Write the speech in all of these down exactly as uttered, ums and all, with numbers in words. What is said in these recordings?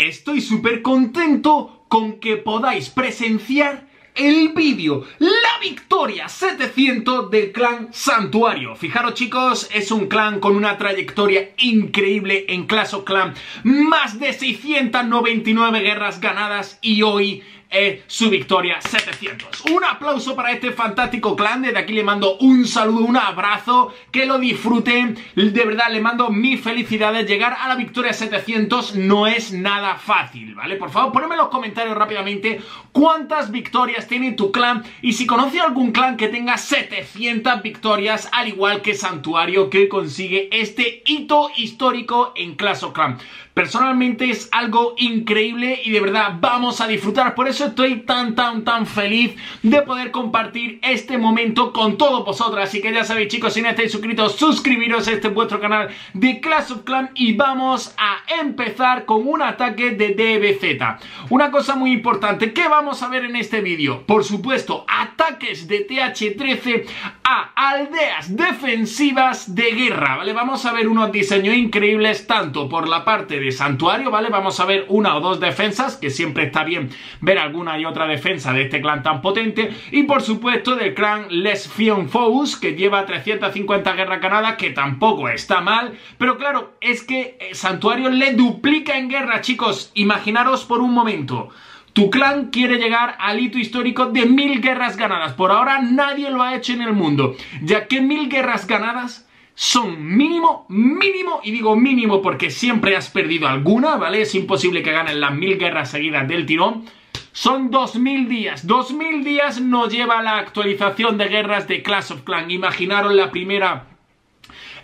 Estoy súper contento con que podáis presenciar el vídeo, la victoria setecientos del clan Santuario. Fijaros, chicos, es un clan con una trayectoria increíble en Clash of Clans. Más de seiscientas noventa y nueve guerras ganadas y hoy es su victoria setecientos. Un aplauso para este fantástico clan. Desde aquí le mando un saludo, un abrazo, que lo disfruten. De verdad, le mando mis felicidades. Llegar a la victoria setecientos no es nada fácil, ¿vale? Por favor, ponedme en los comentarios rápidamente cuántas victorias tiene tu clan y si conoces algún clan que tenga setecientas victorias, al igual que Santuario, que consigue este hito histórico en Clash of Clans. Personalmente es algo increíble y de verdad vamos a disfrutar. Por eso estoy tan tan tan feliz de poder compartir este momento con todos vosotros. Así que ya sabéis, chicos, si no estáis suscritos, suscribiros. Este es vuestro canal de Clash of Clans y vamos a empezar con un ataque de D B Z. Una cosa muy importante que vamos a ver en este vídeo, por supuesto, ataques de T H trece a aldeas defensivas de guerra, ¿vale? Vamos a ver unos diseños increíbles tanto por la parte de Santuario, ¿vale? Vamos a ver una o dos defensas, que siempre está bien ver alguna y otra defensa de este clan tan potente, y por supuesto del clan Les Fionfous, que lleva trescientas cincuenta guerras ganadas, que tampoco está mal, pero claro, es que Santuario le duplica en guerra, chicos. Imaginaros por un momento, tu clan quiere llegar al hito histórico de mil guerras ganadas. Por ahora nadie lo ha hecho en el mundo, ya que mil guerras ganadas son mínimo, mínimo, y digo mínimo porque siempre has perdido alguna, ¿vale? Es imposible que ganen las mil guerras seguidas del tirón. Son dos mil días. dos mil días nos lleva a la actualización de guerras de Clash of Clans. Imaginaros la primera,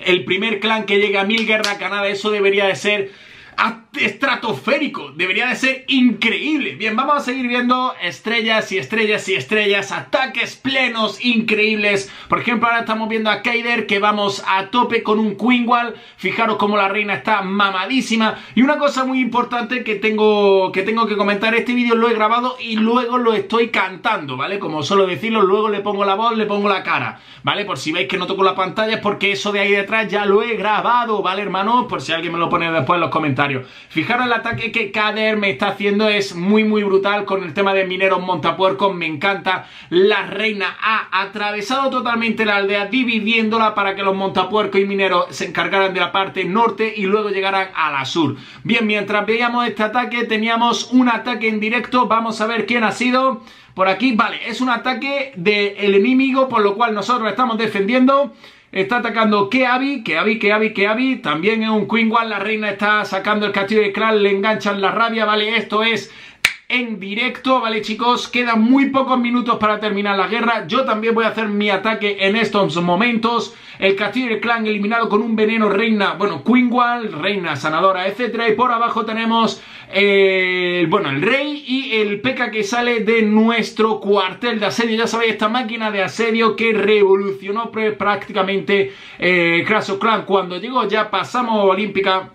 el primer clan que llega a mil guerras ganadas. Eso debería de ser estratosférico, debería de ser increíble. Bien, vamos a seguir viendo estrellas y estrellas y estrellas, ataques plenos increíbles. Por ejemplo, ahora estamos viendo a Kaider, que vamos a tope con un Queen Wall. Fijaros cómo la reina está mamadísima. Y una cosa muy importante que tengo que, tengo que comentar, este vídeo lo he grabado y luego lo estoy cantando, ¿vale? Como suelo decirlo, luego le pongo la voz, le pongo la cara, ¿vale? Por si veis que no toco la pantalla es porque eso de ahí detrás ya lo he grabado, ¿vale, hermano? Por si alguien me lo pone después en los comentarios. Fijaros el ataque que Kaider me está haciendo, es muy muy brutal con el tema de mineros montapuercos, me encanta. La reina ha atravesado totalmente la aldea, dividiéndola para que los montapuercos y mineros se encargaran de la parte norte y luego llegaran a la sur. Bien, mientras veíamos este ataque teníamos un ataque en directo, vamos a ver quién ha sido. Por aquí, vale, es un ataque del enemigo, por lo cual nosotros estamos defendiendo. Está atacando Keabi, Keabi, Keabi, Keabi. También es un Queen Wall. La reina está sacando el castillo de clan. Le enganchan la rabia, ¿vale? Esto es en directo, ¿vale, chicos? Quedan muy pocos minutos para terminar la guerra. Yo también voy a hacer mi ataque en estos momentos. El castillo del clan eliminado con un veneno reina, bueno, Queen Wall, reina sanadora, etcétera. Y por abajo tenemos, eh, bueno, el rey y el P K que sale de nuestro cuartel de asedio. Ya sabéis, esta máquina de asedio que revolucionó prácticamente eh, Clash of Clans. Cuando llegó ya pasamos olímpica.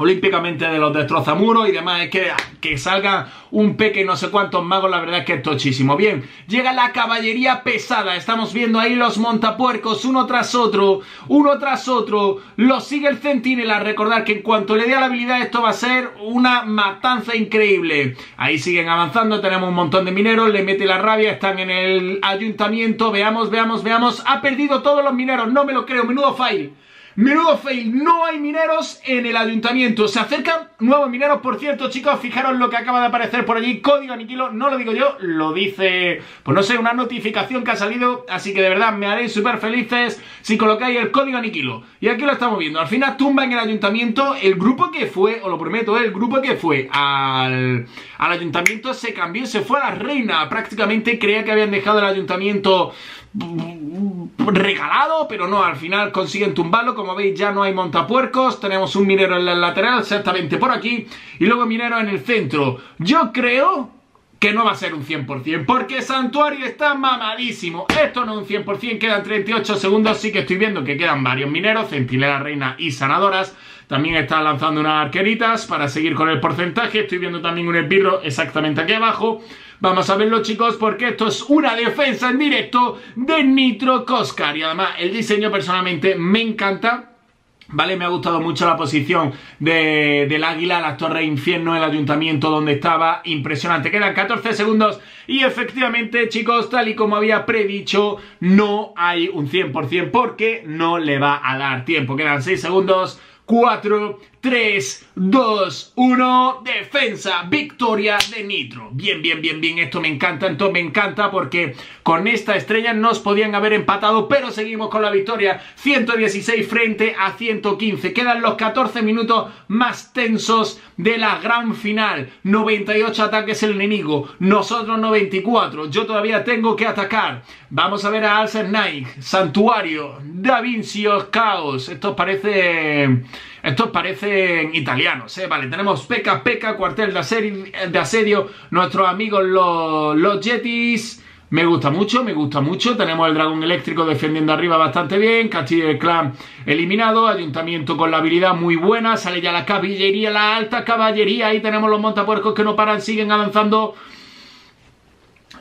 Olímpicamente de los destrozamuros y demás. Es que, que salga un peque no sé cuántos magos, la verdad es que es tochísimo. Bien, llega la caballería pesada. Estamos viendo ahí los montapuercos uno tras otro, uno tras otro. Lo sigue el centinela. Recordad que en cuanto le dé a la habilidad esto va a ser una matanza increíble. Ahí siguen avanzando, tenemos un montón de mineros. Le mete la rabia, están en el ayuntamiento. Veamos, veamos, veamos. Ha perdido todos los mineros, no me lo creo, menudo fail. Menudo fail, no hay mineros en el ayuntamiento. Se acercan nuevos mineros. Por cierto, chicos, fijaros lo que acaba de aparecer por allí. Código aniquilo, no lo digo yo, lo dice, pues no sé, una notificación que ha salido. Así que de verdad me haréis súper felices si colocáis el código aniquilo. Y aquí lo estamos viendo, al final tumba en el ayuntamiento. El grupo que fue, os lo prometo, el grupo que fue al, al ayuntamiento se cambió, se fue a la reina. Prácticamente creía que habían dejado el ayuntamiento regalado, pero no, al final consiguen tumbarlo. Como veis ya no hay montapuercos. Tenemos un minero en la lateral, exactamente por aquí, y luego minero en el centro. Yo creo que no va a ser un cien por cien, porque Santuario está mamadísimo. Esto no es un cien por cien, quedan treinta y ocho segundos. Sí que estoy viendo que quedan varios mineros, centinela, reina y sanadoras. También está lanzando unas arqueritas para seguir con el porcentaje. Estoy viendo también un esbirro exactamente aquí abajo. Vamos a verlo, chicos, porque esto es una defensa en directo de Nitro Coscar. Y además el diseño personalmente me encanta. Vale, me ha gustado mucho la posición de, del águila, las torres infierno, el ayuntamiento donde estaba, impresionante. Quedan catorce segundos y efectivamente, chicos, tal y como había predicho, no hay un cien por cien porque no le va a dar tiempo. Quedan seis segundos, cuatro, tres, dos, uno, defensa, victoria de Nitro. Bien, bien, bien, bien, esto me encanta, esto me encanta porque con esta estrella nos podían haber empatado, pero seguimos con la victoria, ciento dieciséis frente a ciento quince, quedan los catorce minutos más tensos de la gran final, noventa y ocho ataques el enemigo, nosotros noventa y cuatro, yo todavía tengo que atacar. Vamos a ver a Alsen Knight, Santuario, Davinci Caos, estos parece... Estos parecen italianos, ¿eh? Vale, tenemos P K, P K, cuartel de asedio, de asedio nuestros amigos los, los Yetis. Me gusta mucho, me gusta mucho. Tenemos el dragón eléctrico defendiendo arriba bastante bien. Castillo del clan eliminado. Ayuntamiento con la habilidad muy buena. Sale ya la caballería, la alta caballería. Ahí tenemos los montapuercos que no paran, siguen avanzando.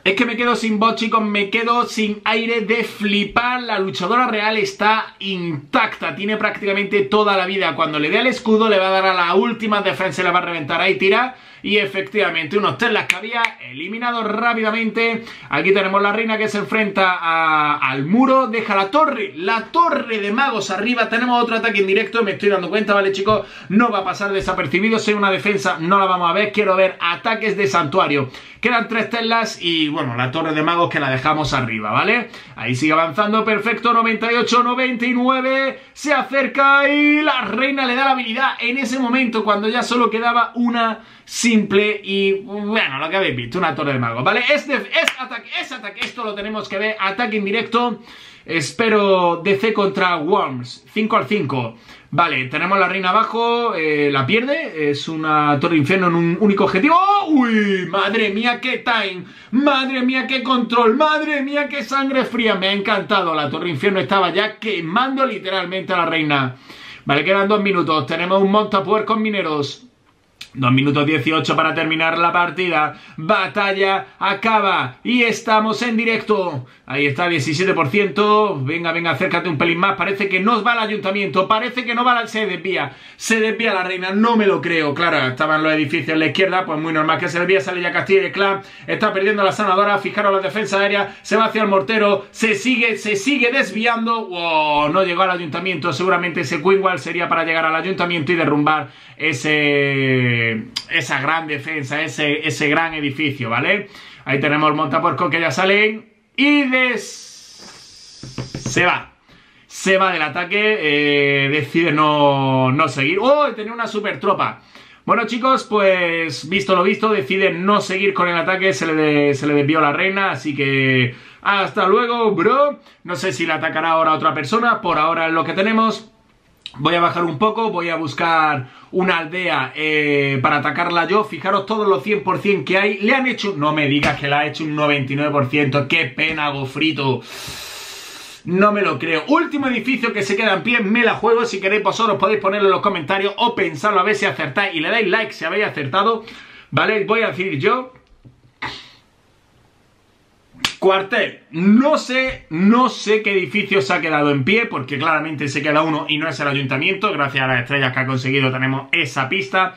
Es que me quedo sin voz, chicos, me quedo sin aire de flipar. La luchadora real está intacta, tiene prácticamente toda la vida. Cuando le dé al escudo le va a dar a la última defensa y la va a reventar. Ahí tira y efectivamente unos telas que había eliminado rápidamente. Aquí tenemos la reina que se enfrenta a, al muro, deja la torre, la torre de magos arriba. Tenemos otro ataque en directo, me estoy dando cuenta, vale chicos, no va a pasar desapercibido. Si hay una defensa no la vamos a ver, quiero ver ataques de santuario. Quedan tres telas y bueno, la torre de magos que la dejamos arriba, ¿vale? Ahí sigue avanzando, perfecto, noventa y ocho, noventa y nueve, se acerca y la reina le da la habilidad en ese momento cuando ya solo quedaba una simple y, bueno, lo que habéis visto, una torre de magos, ¿vale? Este es ataque, es ataque, esto lo tenemos que ver, ataque indirecto, espero D C contra Worms, cinco al cinco. Vale, tenemos la reina abajo, eh, la pierde, es una torre infierno en un único objetivo. ¡Oh! ¡Uy! ¡Madre mía, qué time! ¡Madre mía, qué control! ¡Madre mía, qué sangre fría! Me ha encantado, la torre infierno estaba ya quemando literalmente a la reina. Vale, quedan dos minutos, tenemos un montapuercos mineros. dos minutos dieciocho para terminar la partida. Batalla acaba y estamos en directo. Ahí está, diecisiete por ciento. Venga, venga, acércate un pelín más. Parece que no va al ayuntamiento. Parece que no va al... Se desvía. Se desvía la reina. No me lo creo. Claro, estaban los edificios a la izquierda. Pues muy normal que se desvía. Sale ya Castilla y el clan. Está perdiendo la sanadora. Fijaros la defensa aérea. Se va hacia el mortero. Se sigue, se sigue desviando. Wow, no llegó al ayuntamiento. Seguramente ese Queenwall sería para llegar al ayuntamiento y derrumbar ese... esa gran defensa, ese, ese gran edificio, ¿vale? Ahí tenemos el montapuerco que ya salen y des... se va. Se va del ataque, eh, decide no, no seguir. ¡Oh! Tenía una super tropa. Bueno, chicos, pues visto lo visto, decide no seguir con el ataque, se le, de, se le desvió la reina, así que hasta luego, bro. No sé si le atacará ahora a otra persona, por ahora es lo que tenemos. Voy a bajar un poco, voy a buscar una aldea eh, para atacarla yo. Fijaros todos los cien por cien que hay. Le han hecho... No me digas que le ha hecho un noventa y nueve por ciento. ¡Qué pena, gofrito! No me lo creo. Último edificio que se queda en pie. Me la juego. Si queréis vosotros podéis ponerlo en los comentarios o pensarlo a ver si acertáis. Y le dais like si habéis acertado. Vale, voy a decir yo... Cuartel, no sé, no sé qué edificio se ha quedado en pie, porque claramente se queda uno y no es el ayuntamiento. Gracias a las estrellas que ha conseguido tenemos esa pista.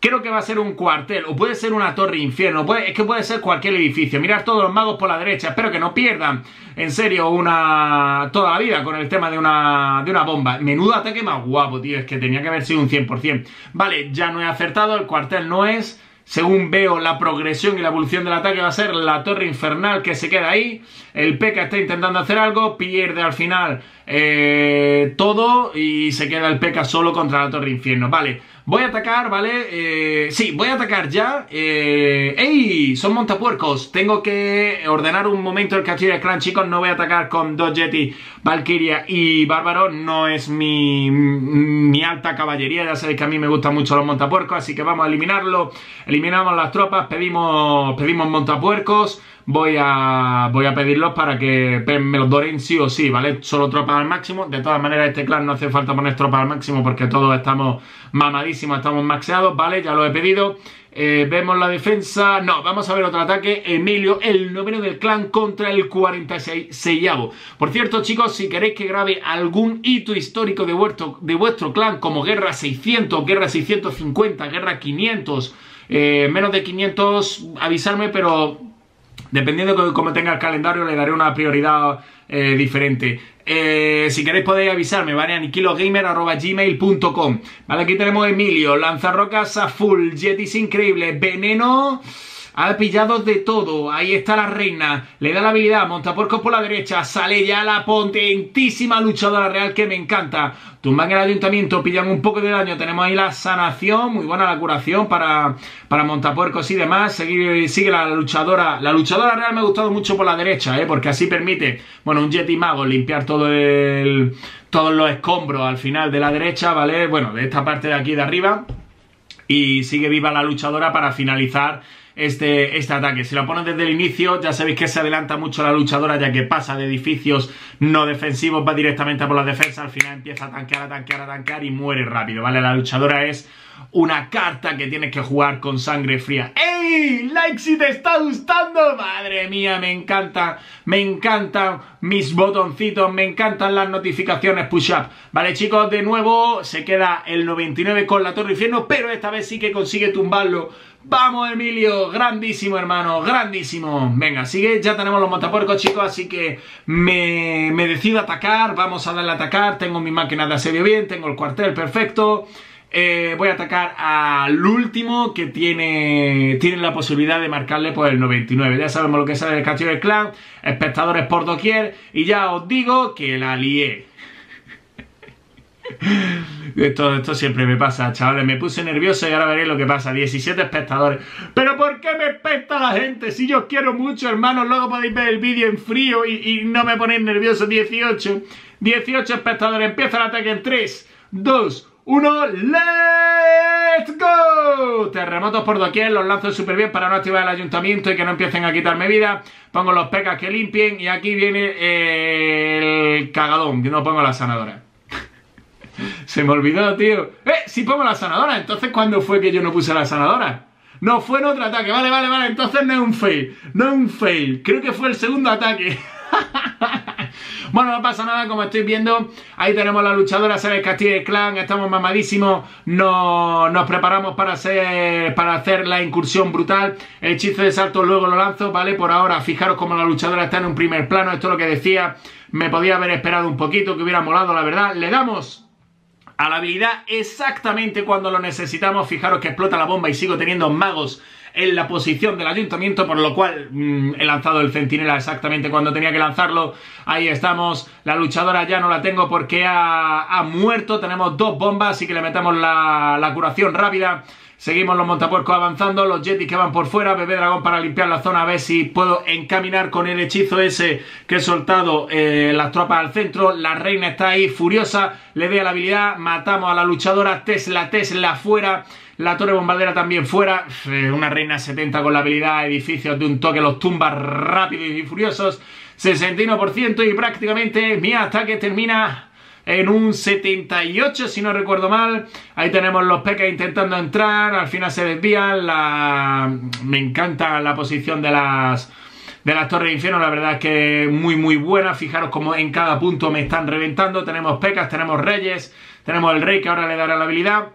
Creo que va a ser un cuartel, o puede ser una torre infierno, puede, es que puede ser cualquier edificio. Mirad todos los magos por la derecha, espero que no pierdan, en serio, una toda la vida con el tema de una, de una bomba. Menudo ataque más guapo, tío, es que tenía que haber sido un cien por cien. Vale, ya no he acertado, el cuartel no es... Según veo la progresión y la evolución del ataque va a ser la torre infernal que se queda ahí. El P K está intentando hacer algo, pierde al final eh, todo y se queda el P K solo contra la torre infierno. Vale, voy a atacar, ¿vale? Eh, sí, voy a atacar ya. Eh, ¡Ey! Son montapuercos. Tengo que ordenar un momento el Castillo del Clan, chicos. No voy a atacar con dos Yeti, Valkyria y Bárbaro. No es mi, mi alta caballería. Ya sabéis que a mí me gustan mucho los montapuercos, así que vamos a eliminarlo. Eliminamos las tropas, pedimos, pedimos montapuercos. voy a, voy a pedirlos para que me los doren sí o sí, ¿vale? Solo tropas al máximo. De todas maneras, este clan no hace falta poner tropas al máximo porque todos estamos mamadísimos, estamos maxeados, ¿vale? Ya lo he pedido. Eh, vemos la defensa. No, vamos a ver otro ataque. Emilio, el noveno del clan contra el cuarenta y seisavo. Por cierto, chicos, si queréis que grabe algún hito histórico de vuestro, de vuestro clan, como Guerra seiscientos, Guerra seiscientos cincuenta, Guerra quinientos, eh, menos de quinientos, avisarme, pero dependiendo de cómo tenga el calendario le daré una prioridad eh, diferente. Eh, si queréis podéis avisarme, ¿vale? aniquilogamer arroba gmail punto com. Vale, aquí tenemos a Emilio, lanzarrocas a full, jetis increíble, veneno. Ha pillado de todo, ahí está la reina, le da la habilidad, montaporcos por la derecha, sale ya la potentísima luchadora real que me encanta. Tumban el ayuntamiento, pillan un poco de daño, tenemos ahí la sanación, muy buena la curación para, para montapuercos y demás. Sigue, sigue la luchadora, la luchadora real me ha gustado mucho por la derecha, ¿eh? Porque así permite, bueno, un Yeti mago limpiar todo el, todos los escombros al final de la derecha, ¿vale? Bueno, de esta parte de aquí de arriba, y sigue viva la luchadora para finalizar Este, este ataque. Si lo ponen desde el inicio, ya sabéis que se adelanta mucho la luchadora, ya que pasa de edificios no defensivos, va directamente a por la defensa, al final empieza a tanquear, a tanquear, a tanquear y muere rápido, ¿vale? La luchadora es una carta que tienes que jugar con sangre fría. ¡Ey! ¡Like si te está gustando! ¡Madre mía! Me encanta, me encantan mis botoncitos, me encantan las notificaciones push-up. Vale, chicos, de nuevo se queda el noventa y nueve con la Torre Infierno, pero esta vez sí que consigue tumbarlo. ¡Vamos, Emilio! ¡Grandísimo, hermano! ¡Grandísimo! Venga, sigue. Ya tenemos los montapuercos, chicos, así que me, me decido atacar. Vamos a darle a atacar. Tengo mi máquina de asedio bien, tengo el cuartel perfecto. Eh, voy a atacar al último que tiene, tiene la posibilidad de marcarle por el noventa y nueve. Ya sabemos lo que sale del castillo del clan. Espectadores por doquier. Y ya os digo que la lié. Esto, esto siempre me pasa, chavales. Me puse nervioso y ahora veréis lo que pasa. diecisiete espectadores. ¿Pero por qué me especta la gente? Si yo os quiero mucho, hermanos. Luego podéis ver el vídeo en frío y, y no me ponéis nervioso. dieciocho espectadores. Empieza el ataque en tres, dos, uno. ¡Let's go! Terremotos por doquier. Los lanzo súper bien para no activar el ayuntamiento y que no empiecen a quitarme vida. Pongo los pecas que limpien. Y aquí viene el cagadón. No pongo la sanadora. Se me olvidó, tío. ¡Eh! Si pongo la sanadora. Entonces, ¿cuándo fue que yo no puse la sanadora? No, fue en otro ataque. Vale, vale, vale. Entonces no es un fail. No es un fail. Creo que fue el segundo ataque. Bueno, no pasa nada, como estáis viendo. Ahí tenemos la luchadora, sale el castillo del clan. Estamos mamadísimos. Nos, nos preparamos para hacer, para hacer la incursión brutal. El hechizo de salto luego lo lanzo, ¿vale? Por ahora, fijaros como la luchadora está en un primer plano. Esto es lo que decía. Me podía haber esperado un poquito, que hubiera molado, la verdad. Le damos a la habilidad exactamente cuando lo necesitamos. Fijaros que explota la bomba y sigo teniendo magos en la posición del ayuntamiento, por lo cual mmm, he lanzado el centinela exactamente cuando tenía que lanzarlo. Ahí estamos. La luchadora ya no la tengo porque ha, ha muerto. Tenemos dos bombas, así que le metemos la, la curación rápida. Seguimos los montapuercos avanzando, los jetis que van por fuera, bebé dragón para limpiar la zona, a ver si puedo encaminar con el hechizo ese que he soltado eh, las tropas al centro. La reina está ahí furiosa, le doy a la habilidad, matamos a la luchadora, Tesla, Tesla fuera, la torre bombardera también fuera, eh, una reina setenta con la habilidad, edificios de un toque, los tumbas rápidos y furiosos, sesenta y uno por ciento y prácticamente mi ataque termina en un setenta y ocho, si no recuerdo mal. Ahí tenemos los pecas intentando entrar, al final se desvían. La... Me encanta la posición de las, de las torres de infierno, la verdad es que muy muy buena. Fijaros como en cada punto me están reventando. Tenemos pecas, tenemos reyes, tenemos el rey que ahora le dará la habilidad.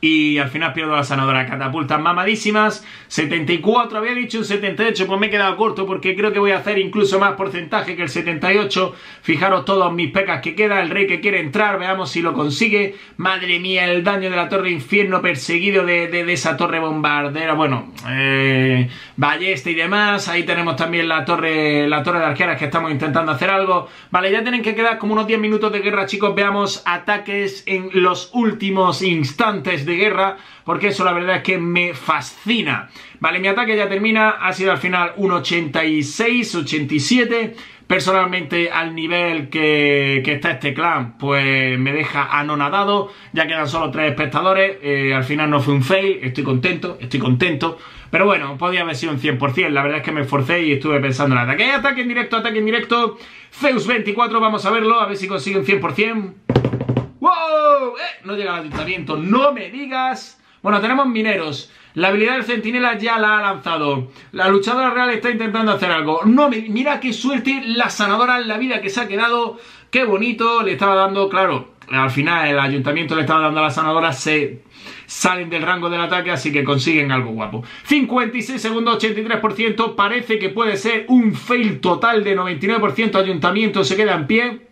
Y al final pierdo la sanadora. Catapultas mamadísimas, setenta y cuatro, había dicho un setenta y ocho, pues me he quedado corto porque creo que voy a hacer incluso más porcentaje que el setenta y ocho. Fijaros todos mis pecas que queda, el rey que quiere entrar, veamos si lo consigue. Madre mía, el daño de la torre infierno perseguido de, de, de esa torre bombardera, bueno, eh, ballesta y demás. Ahí tenemos también la torre, la torre de arqueras que estamos intentando hacer algo. Vale, ya tienen que quedar como unos diez minutos de guerra, chicos. Veamos ataques en los últimos instantes de guerra, porque eso la verdad es que me fascina. Vale, mi ataque ya termina, ha sido al final un ochenta y seis, ochenta y siete, Personalmente, al nivel que, que está este clan, pues me deja anonadado. Ya quedan solo tres espectadores. Eh, al final no fue un fail. Estoy contento, estoy contento. Pero bueno, podía haber sido un cien por cien. La verdad es que me esforcé y estuve pensando en ataque. Ataque en directo, ataque en directo. Zeus veinticuatro, vamos a verlo. A ver si consigue un cien por cien. ¡Wow! Eh, no llega el ayuntamiento. ¡No me digas! Bueno, tenemos mineros. La habilidad del centinela ya la ha lanzado. La luchadora real está intentando hacer algo. No, mira qué suerte la sanadora en la vida que se ha quedado. Qué bonito. Le estaba dando, claro, al final el ayuntamiento le estaba dando a la sanadora. Se salen del rango del ataque, así que consiguen algo guapo. cincuenta y seis segundos, ochenta y tres por ciento. Parece que puede ser un fail total de noventa y nueve por ciento. Ayuntamiento se queda en pie.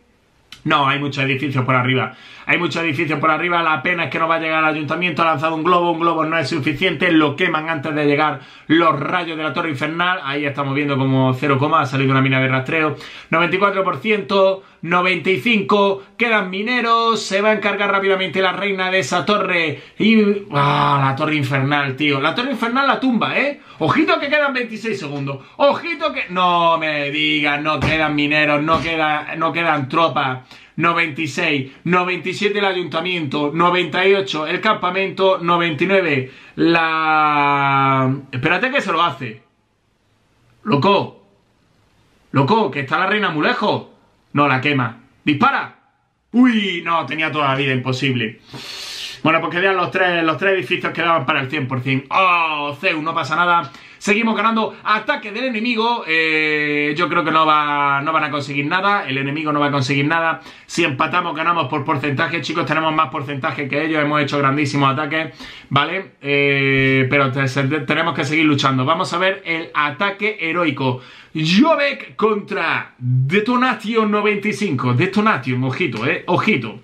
No, hay muchos edificios por arriba. Hay muchos edificios por arriba. La pena es que no va a llegar el ayuntamiento. Ha lanzado un globo. Un globo no es suficiente. Lo queman antes de llegar los rayos de la torre infernal. Ahí estamos viendo como cero, ha salido una mina de rastreo. noventa y cuatro por ciento, noventa y cinco por ciento. Quedan mineros. Se va a encargar rápidamente la reina de esa torre. Y... ¡ah! La torre infernal, tío. La torre infernal la tumba, ¿eh? Ojito que quedan veintiséis segundos. Ojito que... No me digas. No quedan mineros. No, queda... no quedan tropas. noventa y seis, noventa y siete el ayuntamiento, noventa y ocho el campamento, noventa y nueve la... Espérate que se lo hace. Loco. Loco, que está la reina muy lejos. No, la quema. Dispara. Uy, no, tenía toda la vida, imposible. Bueno, pues quedan los tres, los tres edificios que daban para el cien por cien. Oh, Zeus, no pasa nada. Seguimos ganando. Ataque del enemigo. Eh, yo creo que no, va, no van a conseguir nada. El enemigo no va a conseguir nada. Si empatamos, ganamos por porcentaje. Chicos, tenemos más porcentaje que ellos. Hemos hecho grandísimos ataques, ¿vale? Eh, pero tenemos que seguir luchando. Vamos a ver el ataque heroico. Jovek contra Detonation noventa y cinco. Detonation, ojito, ¿eh? Ojito.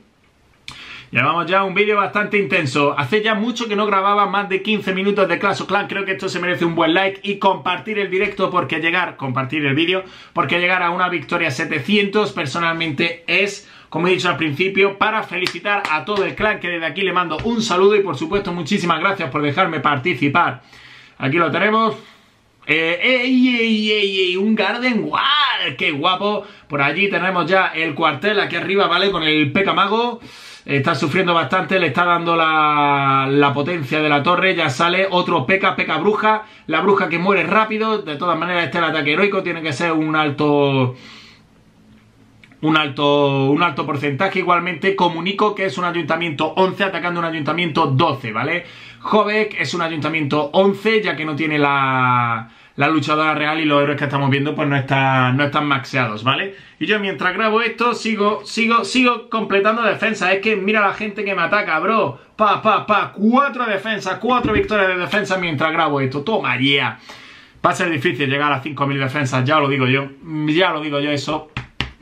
Llevamos ya un vídeo bastante intenso. Hace ya mucho que no grababa más de quince minutos de Clash of Clans. Creo que esto se merece un buen like y compartir el directo porque llegar, compartir el vídeo, porque llegar a una victoria setecientos personalmente es... Como he dicho al principio, para felicitar a todo el clan, que desde aquí le mando un saludo y por supuesto muchísimas gracias por dejarme participar. Aquí lo tenemos. Eh, ey, ey, ey, ey, un Garden Wall, qué guapo. Por allí tenemos ya el cuartel aquí arriba, ¿vale? Con el Pecamago. Está sufriendo bastante, le está dando la, la potencia de la torre. Ya sale otro peca, peca bruja. La bruja que muere rápido. De todas maneras, este es el ataque heroico. Tiene que ser un alto... Un alto, un alto porcentaje. Igualmente comunico que es un ayuntamiento once atacando un ayuntamiento doce, ¿vale? Jovek es un ayuntamiento once, ya que no tiene la, la luchadora real y los héroes que estamos viendo pues no, está, no están maxeados, ¿vale? Y yo mientras grabo esto sigo, sigo, sigo completando defensa. Es que mira la gente que me ataca, bro. Pa, pa, pa, cuatro defensas, cuatro victorias de defensa mientras grabo esto. Toma, yeah. Va a ser difícil llegar a cinco mil defensas, ya lo digo yo. Ya lo digo yo eso.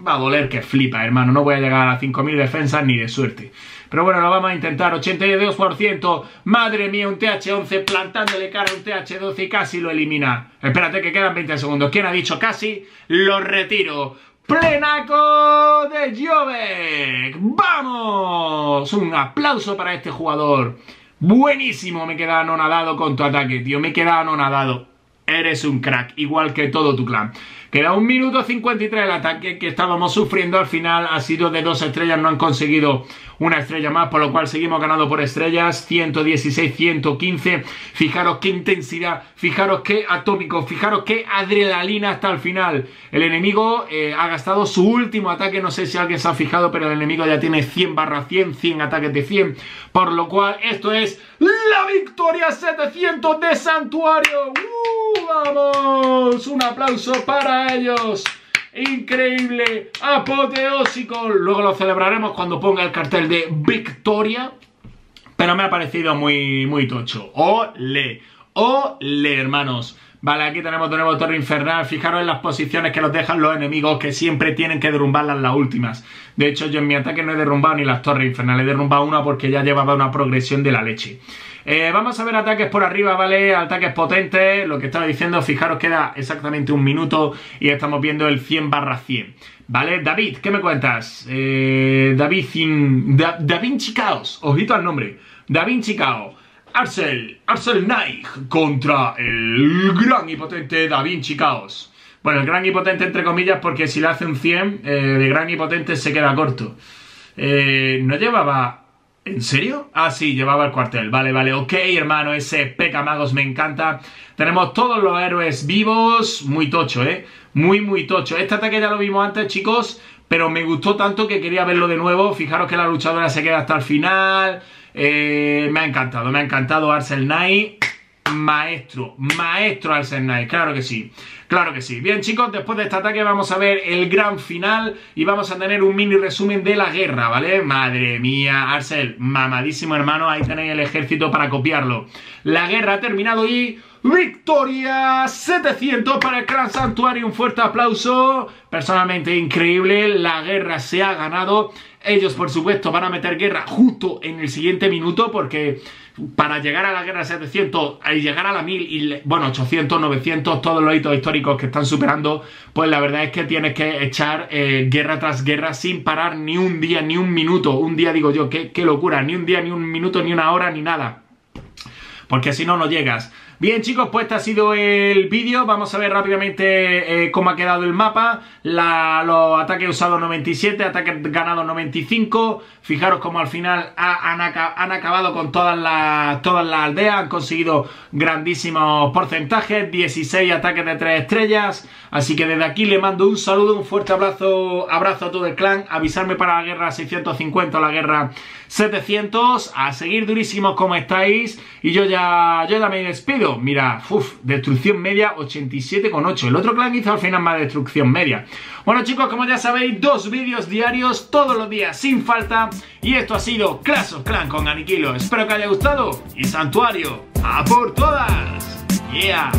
Va a doler que flipa, hermano. No voy a llegar a cinco mil defensas ni de suerte. Pero bueno, lo vamos a intentar. ochenta y dos por ciento. Madre mía, un T H once plantándole cara a un T H doce y casi lo elimina. Espérate que quedan veinte segundos. ¿Quién ha dicho casi? Lo retiro. Plenaco de Jovek. ¡Vamos! Un aplauso para este jugador. Buenísimo. Me queda anonadado con tu ataque, tío. Me queda anonadado. Eres un crack, igual que todo tu clan. Queda un minuto cincuenta y tres el ataque que estábamos sufriendo. Al final ha sido de dos estrellas, no han conseguido una estrella más, por lo cual seguimos ganando por estrellas. ciento dieciséis, ciento quince. Fijaros qué intensidad, fijaros qué atómico, fijaros qué adrenalina hasta el final. El enemigo eh, ha gastado su último ataque, no sé si alguien se ha fijado, pero el enemigo ya tiene cien barra cien, cien ataques de cien. Por lo cual esto es la victoria setecientos de Santuario. ¡Uh! ¡Vamos! Un aplauso para ellos. Increíble, apoteósico. Luego lo celebraremos cuando ponga el cartel de victoria. Pero me ha parecido muy, muy tocho. ¡Ole! ¡Ole, hermanos! Vale, aquí tenemos de nuevo Torre Infernal. Fijaros en las posiciones que nos dejan los enemigos, que siempre tienen que derrumbarlas las últimas. De hecho, yo en mi ataque no he derrumbado ni las Torres Infernales. He derrumbado una porque ya llevaba una progresión de la leche. Eh, vamos a ver ataques por arriba, ¿vale? Ataques potentes. Lo que estaba diciendo, fijaros, queda exactamente un minuto y estamos viendo el cien barra cien. ¿Vale? David, ¿qué me cuentas? Eh, David in, da, Davinci Caos. Ojito al nombre. Davinci Caos. Arsenal, Arsenal Knight contra el gran y potente Da Vinci Caos. Bueno, el gran y potente entre comillas, porque si le hace un cien, eh, de gran y potente se queda corto. Eh, no llevaba... ¿En serio? Ah, sí, llevaba el cuartel. Vale, vale, ok, hermano, ese pecamagos me encanta. Tenemos todos los héroes vivos. Muy tocho, ¿eh? Muy, muy tocho. Este ataque ya lo vimos antes, chicos, pero me gustó tanto que quería verlo de nuevo. Fijaros que la luchadora se queda hasta el final. Eh, me ha encantado, me ha encantado Arsenal Knight. Maestro, maestro Alsen Knight, claro que sí, claro que sí. Bien, chicos, después de este ataque vamos a ver el gran final y vamos a tener un mini resumen de la guerra, ¿vale? Madre mía, Arsenal, mamadísimo, hermano, ahí tenéis el ejército para copiarlo. La guerra ha terminado y... ¡Victoria! setecientos para el Clan Santuario, un fuerte aplauso. Personalmente increíble, la guerra se ha ganado. Ellos, por supuesto, van a meter guerra justo en el siguiente minuto, porque para llegar a la guerra setecientos y llegar a la mil, y bueno, ochocientos, novecientos, todos los hitos históricos que están superando, pues la verdad es que tienes que echar eh, guerra tras guerra sin parar ni un día, ni un minuto. Un día, digo yo, qué, qué locura, ni un día, ni un minuto, ni una hora, ni nada, porque si no, no llegas. Bien, chicos, pues este ha sido el vídeo. Vamos a ver rápidamente eh, cómo ha quedado el mapa. La, los ataques usados noventa y siete, ataques ganados noventa y cinco. Fijaros cómo al final ha, han, han acabado con todas las, todas las aldeas. Han conseguido grandísimos porcentajes. dieciséis ataques de tres estrellas. Así que desde aquí le mando un saludo, un fuerte abrazo, abrazo a todo el clan. Avisarme para la guerra seiscientos cincuenta o la guerra setecientos. A seguir durísimos como estáis. Y yo ya, yo ya me despido. Mira, uff, destrucción media ochenta y siete coma ocho. El otro clan hizo al final más destrucción media. Bueno, chicos, como ya sabéis, dos vídeos diarios todos los días sin falta. Y esto ha sido Clash of Clans con Aniquilo. Espero que haya gustado. Y Santuario, a por todas. Yeah.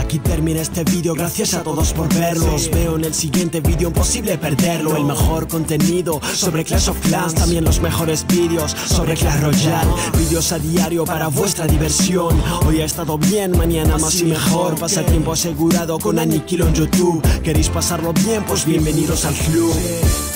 Aquí termina este vídeo, gracias a todos por verlo. Os veo en el siguiente vídeo, imposible perderlo. El mejor contenido sobre Clash of Clans, también los mejores vídeos sobre Clash Royale. Vídeos a diario para vuestra diversión. Hoy ha estado bien, mañana más y mejor. Pasatiempo asegurado con Aniquilo en YouTube. ¿Queréis pasarlo bien? Pues bienvenidos al club.